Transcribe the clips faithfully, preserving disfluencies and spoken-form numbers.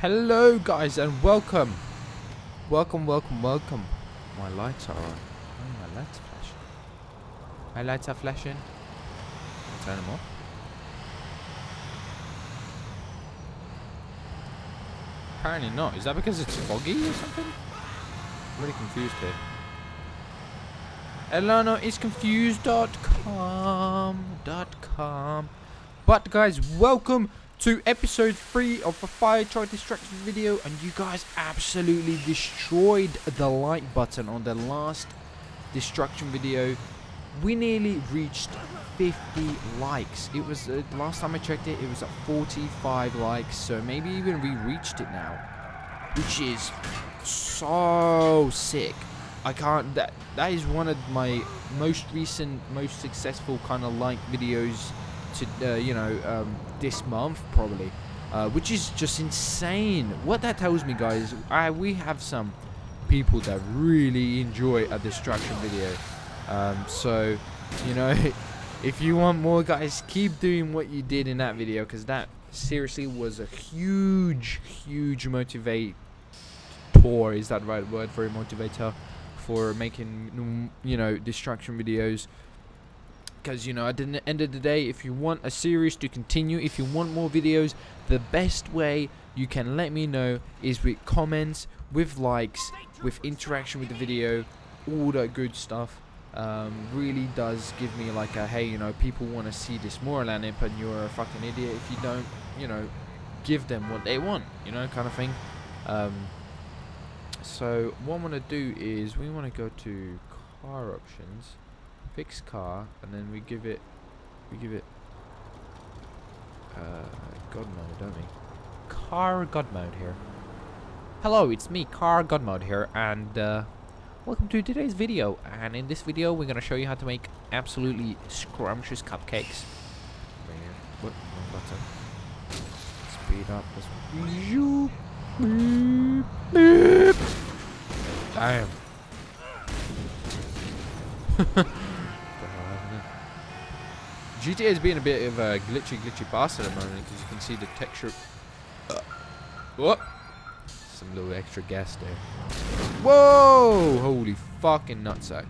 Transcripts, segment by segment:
Hello guys and welcome. Welcome, welcome, welcome. My lights are on. Oh, my lights are flashing. My lights are flashing. I'll turn them off. Apparently not. Is that because it's foggy or something? I'm really confused here. Elana is confused dot com. But guys, welcome to episode three of the Fire Try Destruction video, and you guys absolutely destroyed the like button on the last destruction video. We nearly reached fifty likes. It was uh, last time I checked it, it was at forty-five likes, so maybe even we reached it now, which is so sick. I can't. That that is one of my most recent, most successful kind of like videos to uh, you know um, this month probably, uh, which is just insane. What that tells me, guys, I we have some people that really enjoy a destruction video. Um, so, you know, if you want more, guys, keep doing what you did in that video, because that seriously was a huge, huge motivator. Is that the right word for a motivator for making, you know, destruction videos? Because, you know, at the end of the day, if you want a series to continue, if you want more videos, the best way you can let me know is with comments, with likes, with interaction with the video, all that good stuff. Um, really does give me like a, hey, you know, people want to see this more, Elanip, and you're a fucking idiot if you don't, you know, give them what they want, you know, kind of thing. Um, so what I want to do is we want to go to car options, fix car, and then we give it, we give it, uh, God mode, don't we? Car God mode here. Hello, it's me, Car God mode here, and uh, welcome to today's video. And in this video we're gonna show you how to make absolutely scrumptious cupcakes. What? Wrong button. Speed up this one. Damn. G T A has been a bit of a glitchy glitchy bastard at the moment, because you can see the texture. What? Some little extra gas there. Whoa! Holy fucking nutsack.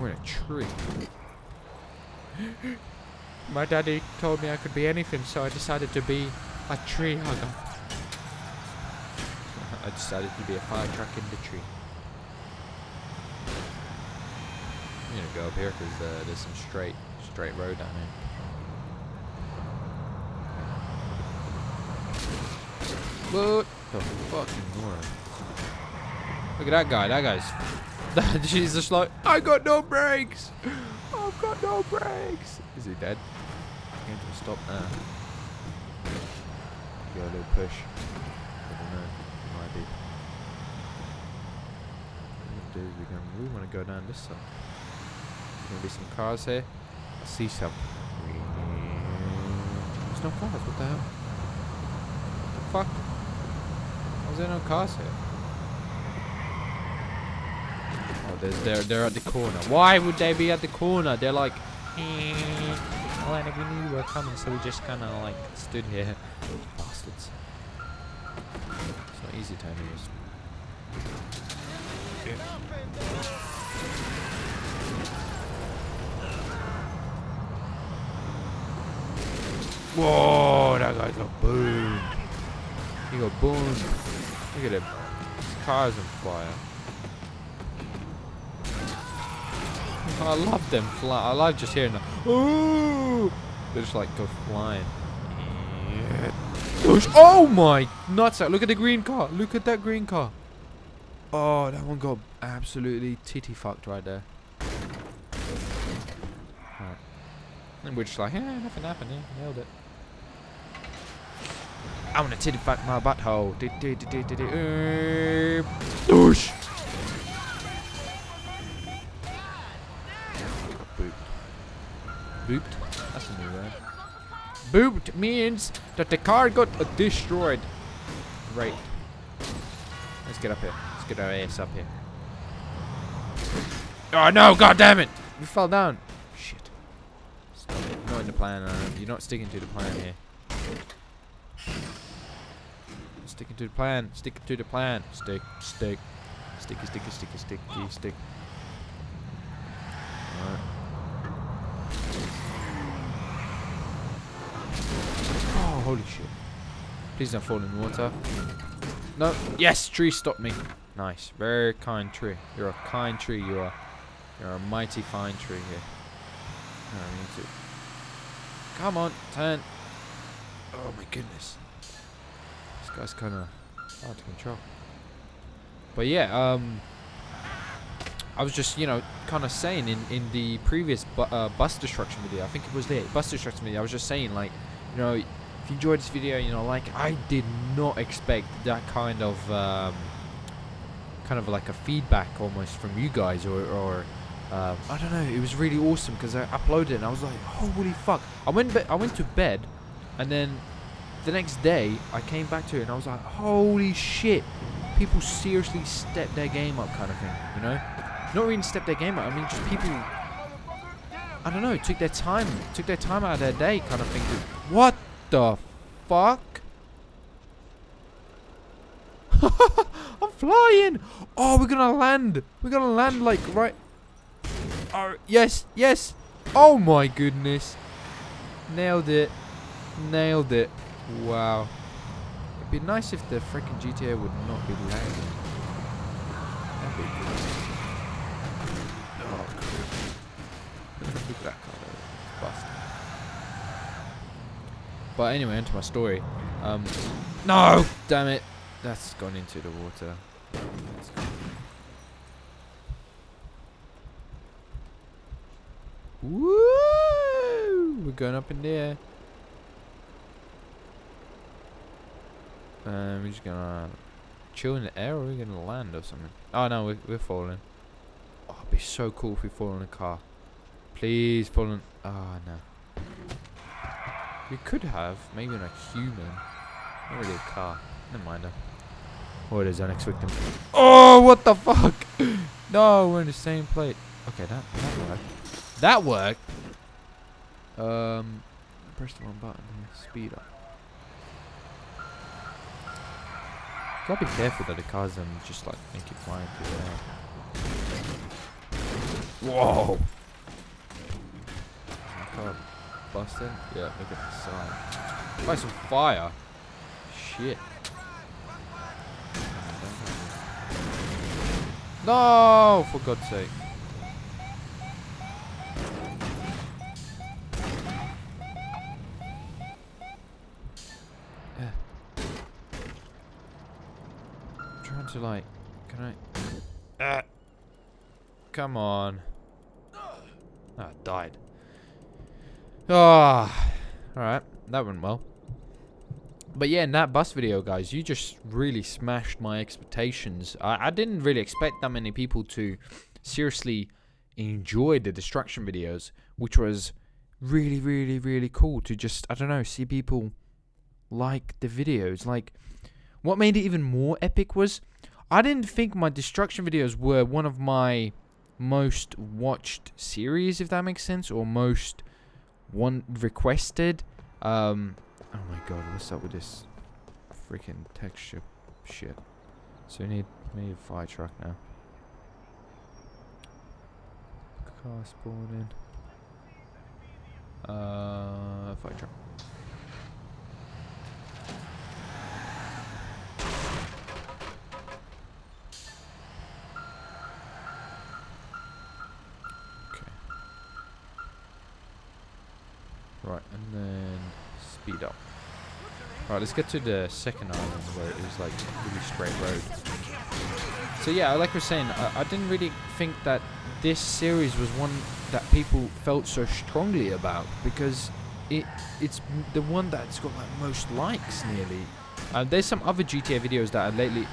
We're in a tree. My daddy told me I could be anything, so I decided to be a tree hugger. I decided to be a fire truck in the tree. I'm gonna go up here because uh, there's some straight, straight road down here. What the fucking moron? Look at that guy. That guy's. She's just like, I got no brakes. I've got no brakes. Is he dead? I can't just stop now. Give it a little push. I don't know. It might be. What we're gonna do is we're gonna, we want to go down this side. There's gonna be some cars here. I see some. There's no cars. What the hell? What the fuck? Is there no cars here? Oh, there's, they're, they're at the corner. Why would they be at the corner? They're like, eh. Well, and if we knew we were coming, so we just kind of like stood here. Those bastards. It's not easy to use. Yeah. Whoa, that guy got boomed. He got boomed. Look at him. His car's on fire. I love them fly. I love just hearing them. Ooh! They just like go flying. Yeah. Oh my nutsack. Look at the green car. Look at that green car. Oh, that one got absolutely titty fucked right there. Right. And we're just like, yeah, nothing happened. Yeah, nailed it. I'm gonna titty fuck my butthole. Doosh! Booped. Booped? That's a new word. Booped means that the car got destroyed. Great. Let's get up here. Let's get our ass up here. Oh no, god damn it! We fell down. Shit. Stop it. Not in the plan. Uh, you're not sticking to the plan here. Sticking to the plan. Stick to the plan. Stick, stick. Sticky, sticky, sticky, sticky, stick. Alright. Oh, holy shit. Please don't fall in the water. No. Yes, tree stopped me. Nice. Very kind tree. You're a kind tree, you are. You're a mighty fine tree here. No, I need to. Come on, turn. Oh my goodness. This guy's kind of hard to control. But yeah, um, I was just, you know, kind of saying in, in the previous bu uh, bus destruction video, I think it was the bus destruction video, I was just saying, like, you know, if you enjoyed this video, you know, like, I did not expect that kind of, um, kind of like a feedback almost from you guys, or, or um, I don't know, it was really awesome, because I uploaded it, and I was like, holy fuck, I went, I went to bed, and then the next day, I came back to it, and I was like, holy shit. People seriously step their game up, kind of thing, you know? Not really step their game up, I mean, just people, I don't know, took their time, took their time out of their day, kind of thing. What the fuck? I'm flying! Oh, we're gonna land! We're gonna land, like, right... Oh, yes, yes! Oh my goodness! Nailed it. Nailed it. Wow. It'd be nice if the freaking G T A would not be lagging. That'd be good. Oh, cool. Look at that car though. Busted. But anyway, onto my story. Um, no! Damn it! That's gone into the water. That's gone. Woo! We're going up in the air. Um, we're just gonna chill in the air, or we're gonna land or something. Oh no, we're, we're falling. Oh, it'd be so cool if we fall in a car. Please fall in. Oh no. We could have maybe in a human, not really a car. Never mind though. Oh, there's our next victim. Oh, what the fuck! No, we're in the same plate. Okay, that that worked. That worked. Um, press the wrong button here. Speed up. Gotta be careful that the cars don't just like make it fly into the air. Whoa! Car busted? Yeah, look at the side. Nice on fire! Shit. No! For God's sake. To like, can I? Ah, come on! Oh, I died. Ah, all right, that went well. But yeah, in that bus video, guys, you just really smashed my expectations. I, I didn't really expect that many people to seriously enjoy the destruction videos, which was really, really, really cool. To just, I don't know, see people like the videos. Like, what made it even more epic was, I didn't think my destruction videos were one of my most watched series, if that makes sense, or most one requested. Um, oh my god, what's up with this freaking texture shit? So we need, we need a fire truck now. Car spawning. Uh, fire truck. Right, and then speed up. Right, let's get to the second island where it was like really straight road. So yeah, like I was saying, I, I didn't really think that this series was one that people felt so strongly about, because it it's the one that's got like most likes nearly. Uh, there's some other G T A videos that I lately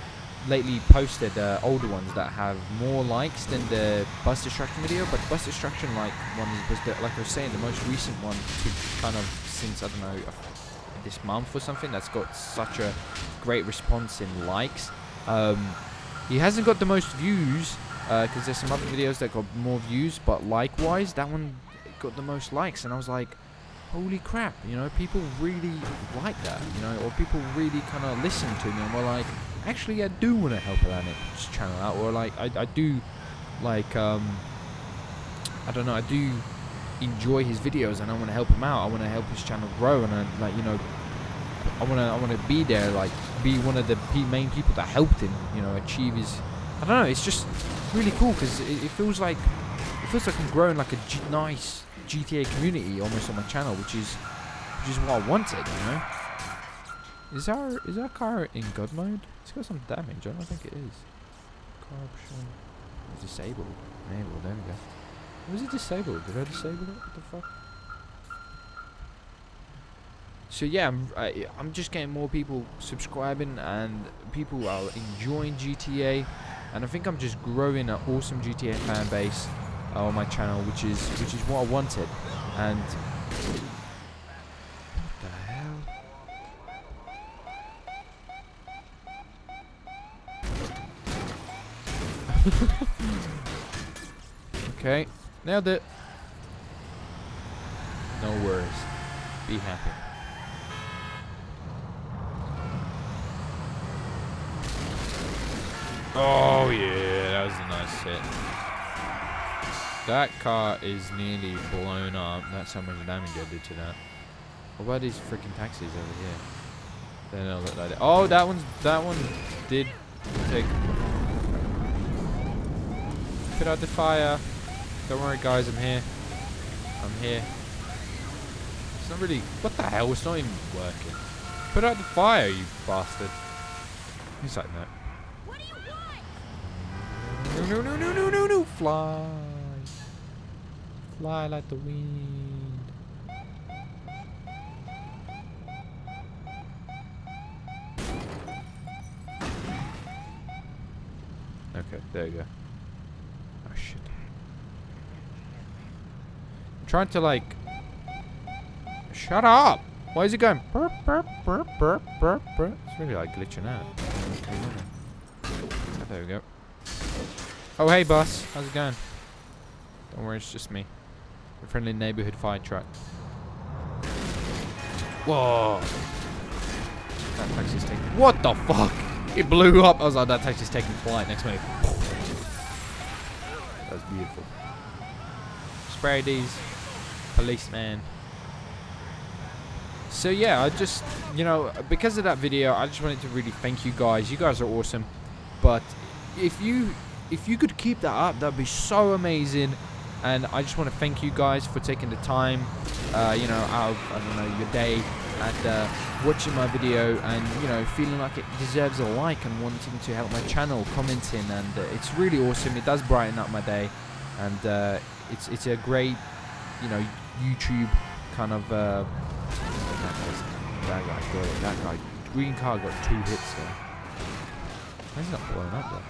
lately posted, uh, older ones that have more likes than the bus destruction video, but the bus destruction like one was the, like I was saying, the most recent one to kind of since I don't know this month or something, that's got such a great response in likes. Um, he hasn't got the most views because uh, there's some other videos that got more views, but likewise that one got the most likes, and I was like, holy crap, you know, people really like that, you know, or people really kind of listen to me and were like, actually I do want to help Elanip's channel out, or like, I, I do, like, um, I don't know, I do enjoy his videos and I want to help him out, I want to help his channel grow, and I, like, you know, I want to I want to be there, like, be one of the main people that helped him, you know, achieve his, I don't know, it's just really cool, because it, it feels like, it feels like I'm growing like a G nice G T A community almost on my channel, which is, which is what I wanted, you know. Is our, is our car in god mode? It's got some damage, I don't think it is. Car option, it's disabled, enabled, there we go. Was it disabled? Did I disable it? What the fuck? So yeah, I'm, I, I'm just getting more people subscribing and people are enjoying G T A, and I think I'm just growing an awesome G T A fan base uh, on my channel, which is which is what I wanted. And what the hell? Okay, nailed it. No worries. Be happy. Oh yeah, that was a nice hit. That car is nearly blown up. That's how much damage I did to that. What about these freaking taxis over here? They don't look like that. Oh, that one's, that one did take. Put out the fire. Don't worry, guys. I'm here. I'm here. It's not really. What the hell? It's not even working. Put out the fire, you bastard. He's like that. No, no, no, no, no, no, fly. Fly like the wind. Okay, there you go. Oh, shit. I'm trying to, like... Shut up! Why is it going? Burp, burp, burp, burp, burp, burp. It's really, like, glitching out. Oh, there we go. Oh hey boss, how's it going? Don't worry, it's just me. A friendly neighborhood fire truck. Whoa! That taxi's taking. What the fuck? It blew up. I was like, that taxi's taking flight. Next move. That was beautiful. Spray these, policeman. So yeah, I just, you know, because of that video, I just wanted to really thank you guys. You guys are awesome. But if you If you could keep that up, that'd be so amazing. And I just want to thank you guys for taking the time, uh, you know, out of, I don't know, your day, and uh, watching my video, and, you know, feeling like it deserves a like and wanting to help my channel, commenting, and uh, it's really awesome. It does brighten up my day, and uh, it's it's a great, you know, YouTube kind of. Uh, that guy got it. That guy, green car got two hits there. He's not blowing up there.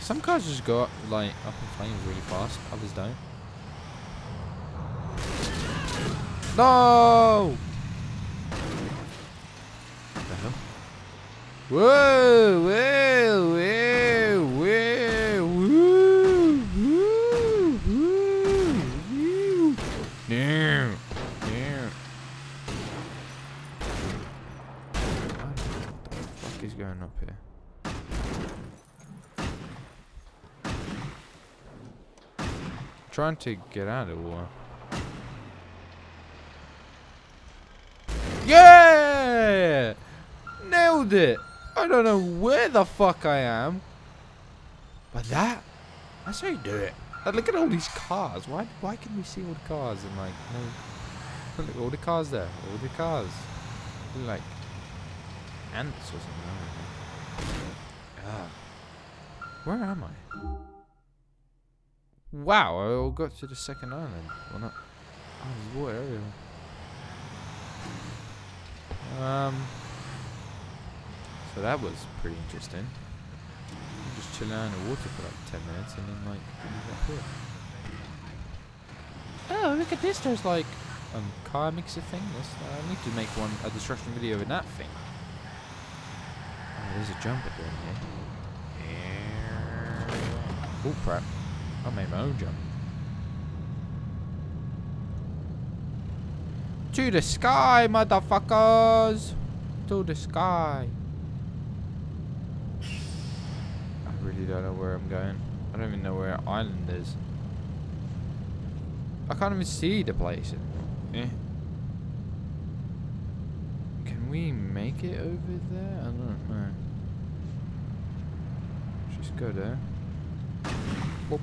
Some cars just go up, like, up in flames really fast, others don't. No! What the hell? Whoa, whoa, whoa, whoa, woo, woo, woo, woo. No, no. What the fuck is going up here? Trying to get out of war. Yeah! Nailed it! I don't know where the fuck I am. But that, that's how you do it. Like, look at all these cars. Why why can we see all the cars and like no, look, all the cars there. All the cars. They're like ants or something. Ah. Where am I? Wow, I all got to the second island. Well, not. Oh, there's water everywhere. Um. So that was pretty interesting. You just chill out in the water for like ten minutes and then, like, leave that here. Oh, look at this. There's like a um, car mixer thing. This, uh, I need to make one, a destruction video in that thing. Oh, there's a jumper down here. Yeah. Oh crap, I made my own jump. To the sky, motherfuckers! To the sky. I really don't know where I'm going. I don't even know where island is. I can't even see the place anymore. Eh. Can we make it over there? I don't know. Let's just go there. Whoop.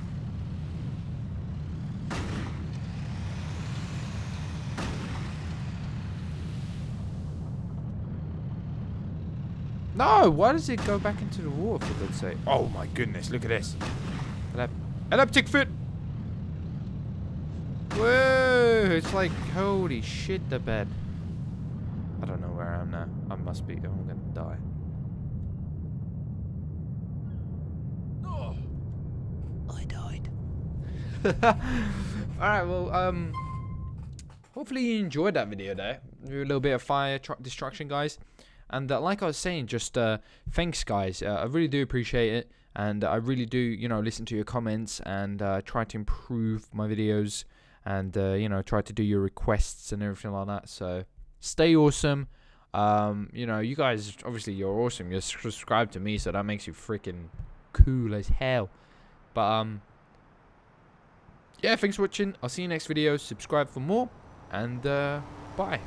No! Why does it go back into the water, for God's sake? Oh my goodness, look at this. Elanip foot! Whoa! It's like, holy shit, the bed. I don't know where I am now. I must be. Oh, I'm gonna die. Oh, I died. Alright, well, um. Hopefully you enjoyed that video there. A little bit of fire destruction, guys. And uh, like I was saying, just uh, thanks, guys. Uh, I really do appreciate it. And I really do, you know, listen to your comments and uh, try to improve my videos. And, uh, you know, try to do your requests and everything like that. So, stay awesome. Um, you know, you guys, obviously, you're awesome. You're subscribed to me, so that makes you freaking cool as hell. But, um, yeah, thanks for watching. I'll see you next video. Subscribe for more. And, uh, bye.